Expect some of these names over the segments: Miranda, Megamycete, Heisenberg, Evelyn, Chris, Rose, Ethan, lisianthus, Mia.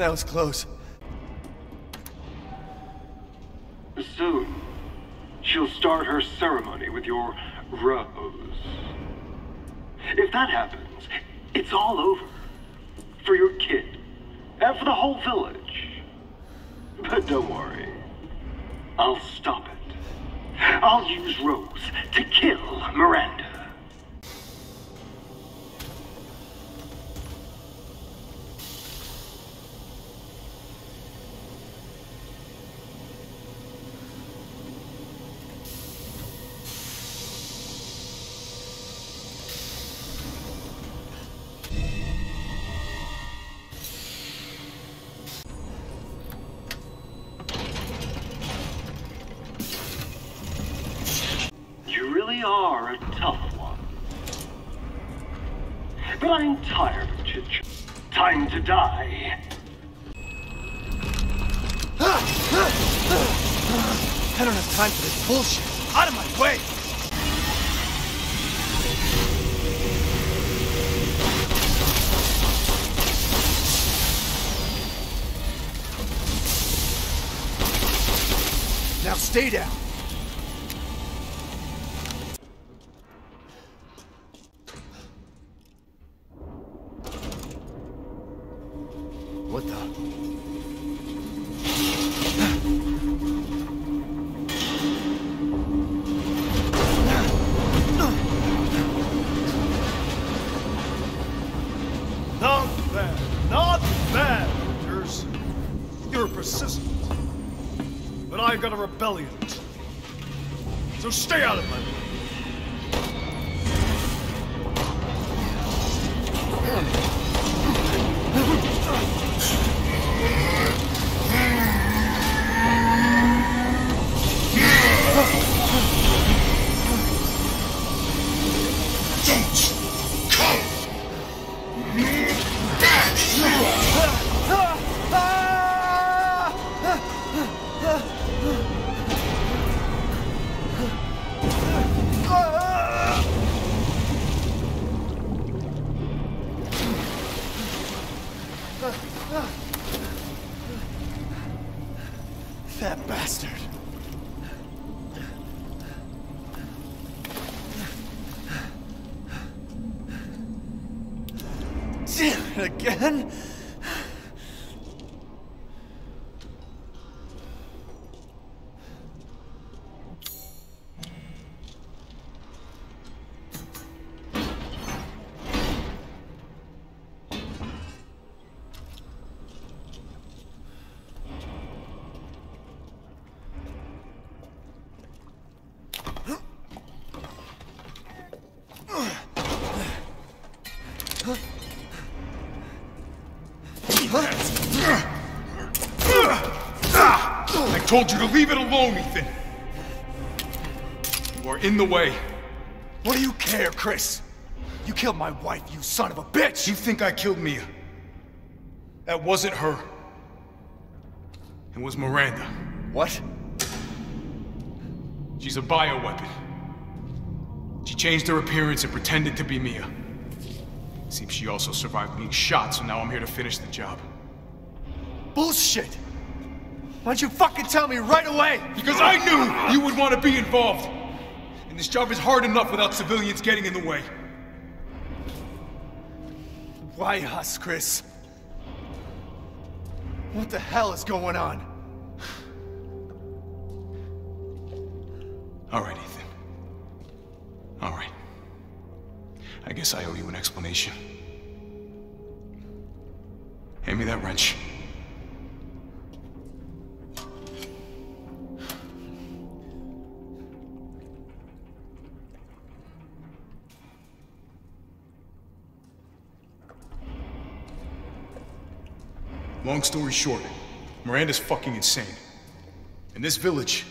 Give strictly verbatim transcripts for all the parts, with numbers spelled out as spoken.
That was close. Soon, she'll start her ceremony with your Rose. If that happens, it's all over. For your kid. And for the whole village. But don't worry. I'll stop it. I'll use Rose to kill Miranda. Are a tough one. But I'm tired of chit-chat. Time to die. I don't have time for this bullshit. Out of my way! Now stay down. What the? Not bad, not bad, Winters. You're persistent. But I've got a rebellion. So stay out of my way. That bastard. Damn it again. I told you to leave it alone, Ethan! You are in the way. What do you care, Chris? You killed my wife, you son of a bitch! You think I killed Mia? That wasn't her. It was Miranda. What? She's a bioweapon. She changed her appearance and pretended to be Mia. Seems she also survived being shot, so now I'm here to finish the job. Bullshit! Why don't you fucking tell me right away? Because I knew you would want to be involved! And this job is hard enough without civilians getting in the way. Why us, Chris? What the hell is going on? All right, Ethan. All right. I guess I owe you an explanation. Hand me that wrench. Long story short, Miranda's fucking insane. In this village,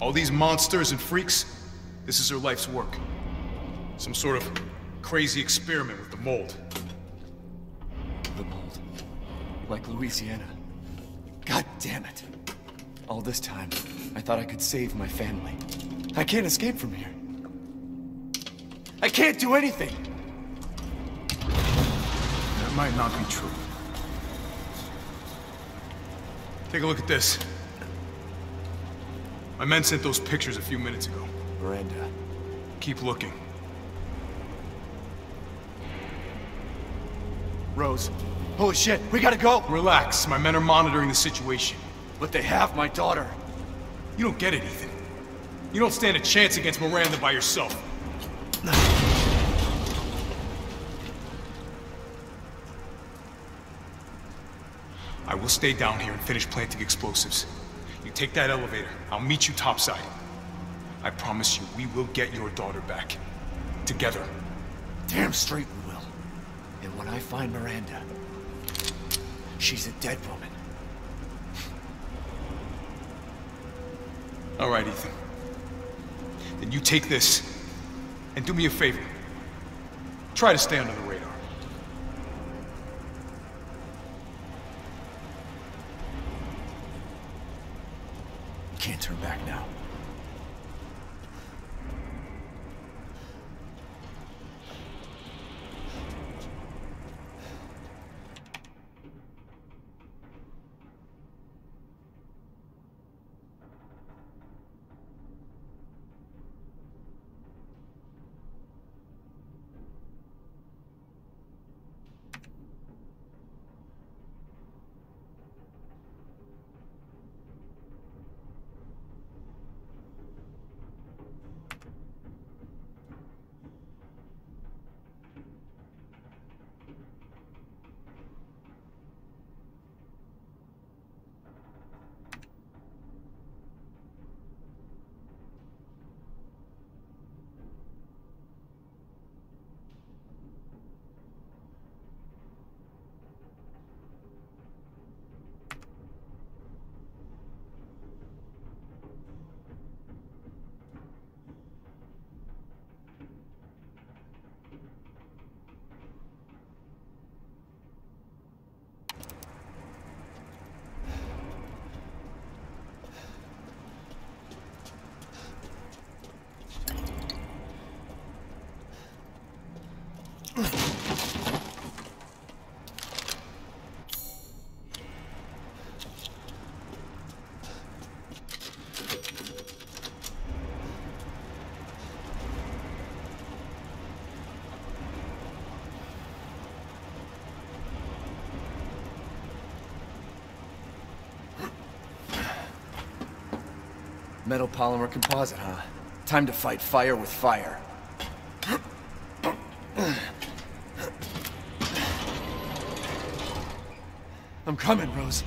all these monsters and freaks, this is her life's work. Some sort of crazy experiment with the mold. The mold? Like Louisiana. God damn it. All this time, I thought I could save my family. I can't escape from here. I can't do anything! That might not be true. Take a look at this. My men sent those pictures a few minutes ago. Miranda. Keep looking. Rose. Holy shit, we gotta go! Relax, my men are monitoring the situation. But they have my daughter. You don't get it, Ethan. You don't stand a chance against Miranda by yourself. I will stay down here and finish planting explosives. You take that elevator, I'll meet you topside. I promise you, we will get your daughter back. Together. Damn straight we will. And when I find Miranda, she's a dead woman. All right, Ethan. Then you take this, and do me a favor. Try to stay under the radar. Can't turn back now. Metal polymer composite, huh? Time to fight fire with fire. I'm coming, Rose.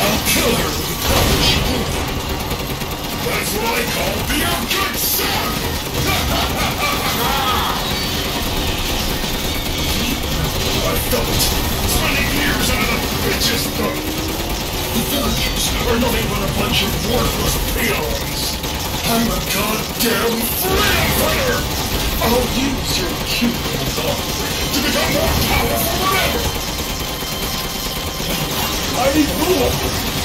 I'll kill her with the power she gave me. That's what I call being a good son! I felt it. Spending years under the bitch's throat. The villagers are nothing but a bunch of worthless peons. I'm a goddamn freedom fighter! I'll use your cute little dog to become more powerful than ever! I rule!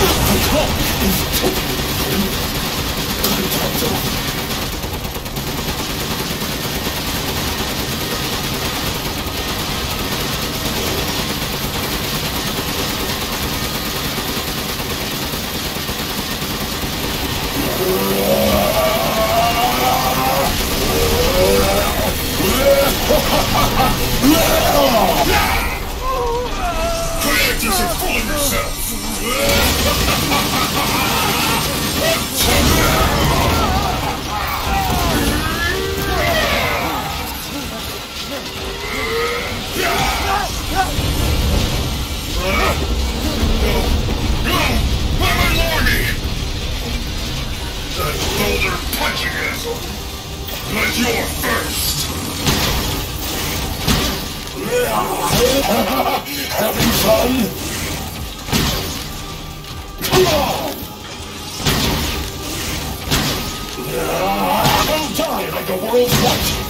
The clock is ticking. I can't talk. Quiet yourself, fool yourself. Punching asshole! But you're first! Having fun? Come on! I'll die like the world's watching!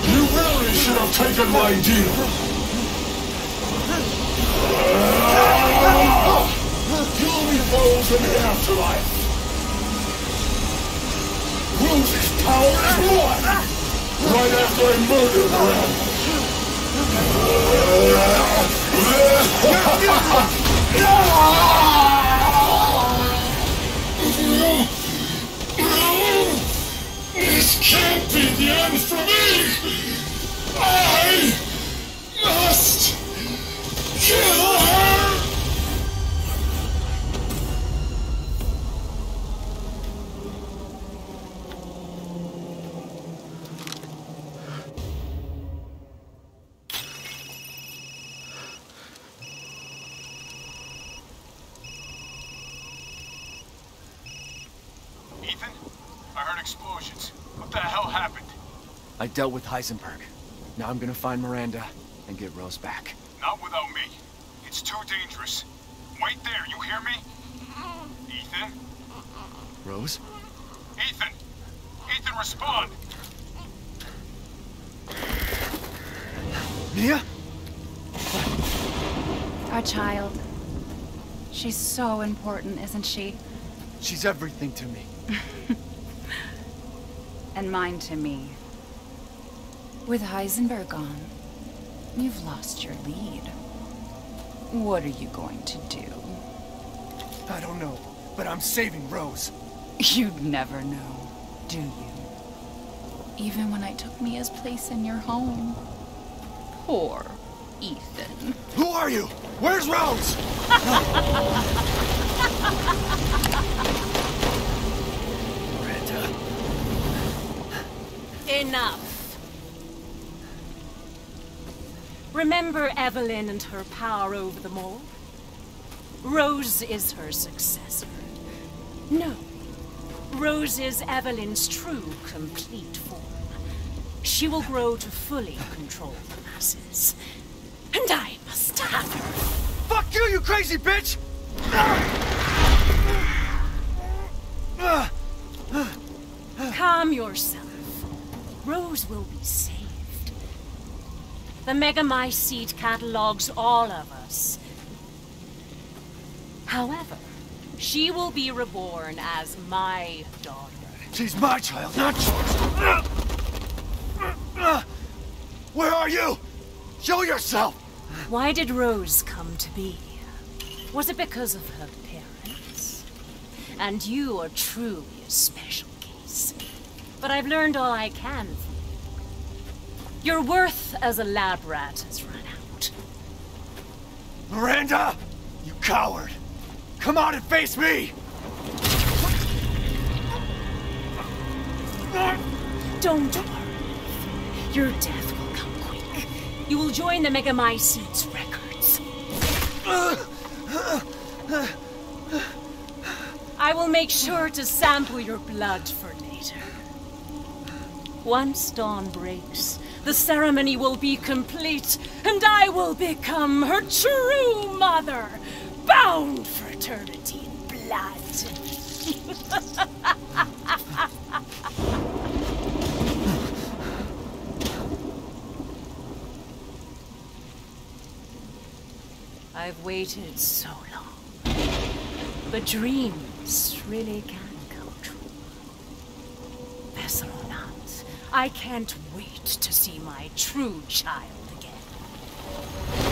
You really should have taken my deal. You'll be Rose in the afterlife. Rose's power is one. Right after I murdered her. This can't be the end for me! I must kill her! Ethan, I heard explosions. What the hell happened? I dealt with Heisenberg. Now I'm gonna find Miranda and get Rose back. Not without me. It's too dangerous. Wait there, you hear me? Ethan? Rose? Ethan! Ethan, respond! Mia? Our child. She's so important, isn't she? She's everything to me. And mine to me. With Heisenberg gone, you've lost your lead. What are you going to do? I don't know, but I'm saving Rose. You'd never know, do you? Even when I took Mia's place in your home. Poor Ethan. Who are you? Where's Rose? Enough. Remember Evelyn and her power over them all? Rose is her successor. No. Rose is Evelyn's true, complete form. She will grow to fully control the masses. And I must have her. Fuck you, you crazy bitch! Calm yourself. Rose will be saved. The Megamycete catalogs all of us. However, she will be reborn as my daughter. She's my child, not yours! Where are you? Show yourself! Why did Rose come to be? Was it because of her parents? And you are truly a special case. lives. But I've learned all I can. Your worth as a lab rat has run out. Miranda! You coward! Come out and face me! Don't worry. Your death will come quick. You will join the Megamycete's records. I will make sure to sample your blood for later. Once dawn breaks, the ceremony will be complete, and I will become her true mother, bound for eternity in blood. I've waited so long, but dreams really can come true. Vessel or not, I can't wait to see my true child again.